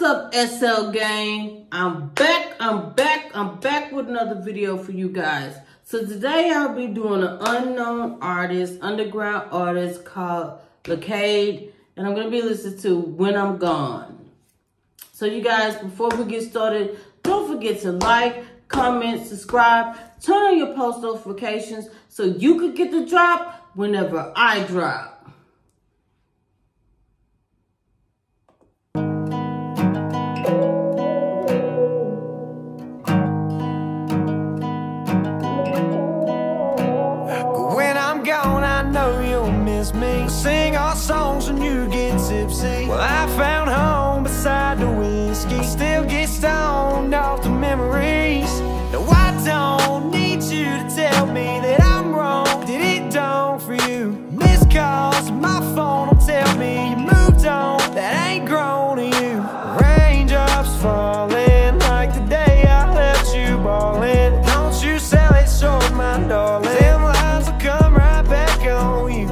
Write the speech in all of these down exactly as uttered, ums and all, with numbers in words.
What's up, S L gang? I'm back, I'm back, I'm back with another video for you guys. So today I'll be doing an unknown artist, underground artist called Lacade, and I'm gonna be listening to When I'm Gone. So you guys, before we get started, don't forget to like, comment, subscribe, turn on your post notifications so you can get the drop whenever I drop. Me. Sing our songs and you get tipsy. Well, I found home beside the whiskey. I still get stoned off the memories. No, I don't need you to tell me that I'm wrong. Did it dawn for you? Missed calls, my phone will tell me you moved on. That ain't grown to you. Raindrops falling like the day I left you ballin'. Don't you sell it short, my darling. Them lines will come right back on you.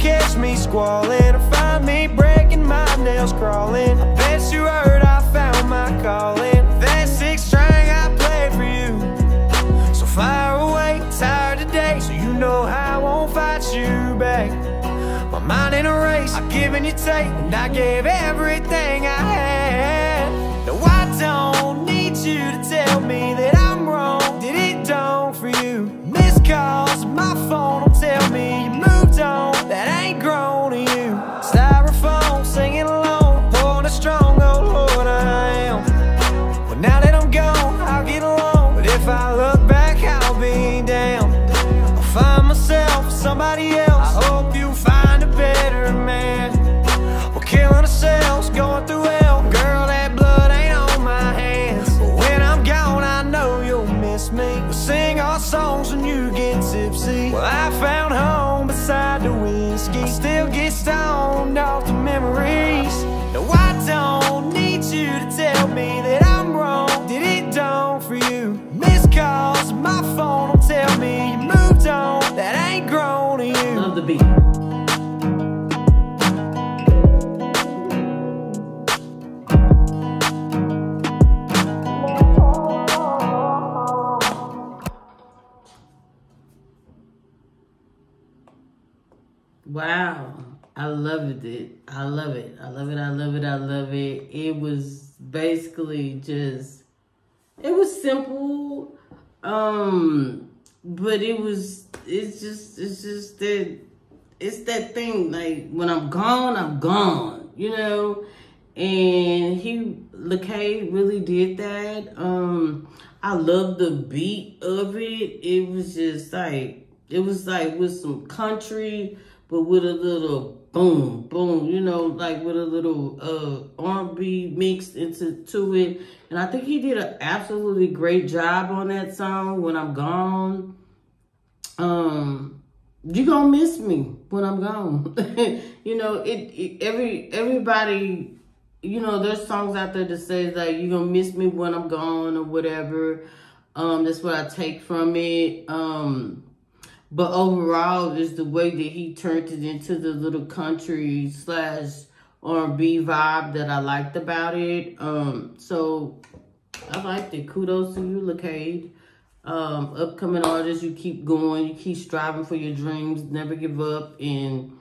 Catch me squalling or find me breaking my nails crawling. I bet you heard I found my calling. That sixth string I played for you. So fire away, tired today, so you know I won't fight you back. My mind in a race, I've given you take, and I gave everything I had. No, I don't need you to tell me that I'm wrong. Did it dawn for you? Missed calls, my phone will tell me you moved on. That ain't grown to you. Styrofoam, singing alone, born a strong, oh Lord, I am. Well, now that I'm gone, I'll get along, but if I look back, I'll be down. I'll find myself somebody else. I hope you find a better man. We're killing ourselves, going through hell. Girl, that blood ain't on my hands. But when I'm gone, I know you'll miss me. We'll sing our songs and you get tipsy. Well, I found home beside the window. I still get stoned off the memories. No, I don't need you to tell me that I'm wrong. Did it dawn for you? Missed calls, my phone will tell me you moved on. That ain't grown to you. Love the beat. Wow, I loved it. I love it. I love it. I love it. I love it. It was basically just, it was simple, um, but it was, it's just, it's just that, it's that thing, like, when I'm gone, I'm gone, you know? And he, Lacade really did that. Um, I love the beat of it. It was just like, it was like with some country, but with a little boom, boom, you know, like with a little uh, R and B mixed into to it. And I think he did an absolutely great job on that song, When I'm Gone. Um, you gonna miss me when I'm gone. You know, it, it every everybody, you know, there's songs out there that say, like, you're gonna miss me when I'm gone or whatever. Um, that's what I take from it. Um... But overall, is the way that he turned it into the little country slash R and B vibe that I liked about it. Um, so I liked it. Kudos to you, Lacade. Um, upcoming artists, you keep going, you keep striving for your dreams, never give up. And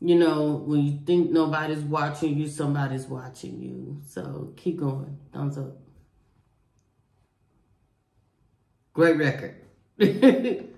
you know, when you think nobody's watching you, somebody's watching you. So keep going. Thumbs up. Great record.